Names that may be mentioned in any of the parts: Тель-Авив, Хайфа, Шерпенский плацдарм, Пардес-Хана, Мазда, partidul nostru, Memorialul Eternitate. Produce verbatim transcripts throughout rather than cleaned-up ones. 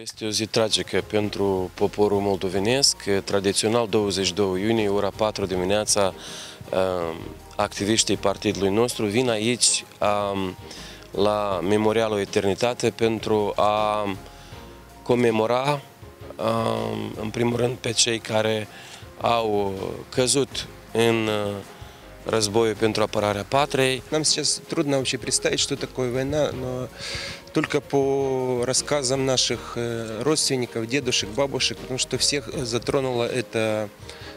Este o zi tragică pentru poporul moldovenesc. Tradițional, douăzeci și doi iunie, ora patru dimineața, activiștii partidului nostru vin aici la Memorialul Eternitate pentru a comemora, în primul rând, pe cei care au căzut în разбою pentru apărarea patriei. Нам сейчас трудно вообще представить, что такое война, но только по рассказам наших родственников, дедушек, бабушек, потому что всех затронуло это,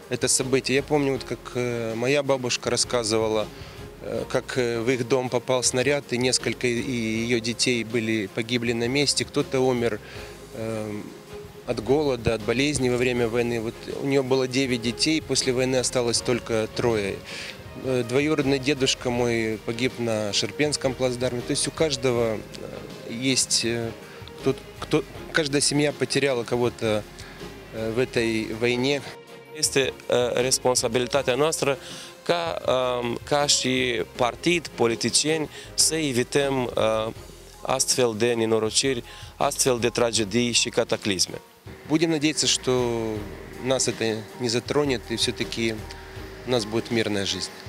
это событие. Я помню, вот как моя бабушка рассказывала, как в их дом попал снаряд, и несколько ее детей были, погибли на месте, кто-то умер от голода, от болезней во время войны. Вот у нее было девять детей, после войны осталось только трое. Двоюродный дедушка мой погиб на Шерпенском плацдарме. То есть у каждого есть, кто, кто, каждая семья потеряла кого-то в этой войне. Este responsabilitatea noastră ca, ca și partid, politicieni, să evităm astfel de nenorociri, astfel de tragedii și cataclisme. Будем надеяться, что нас это не затронет и все-таки у нас будет мирная жизнь.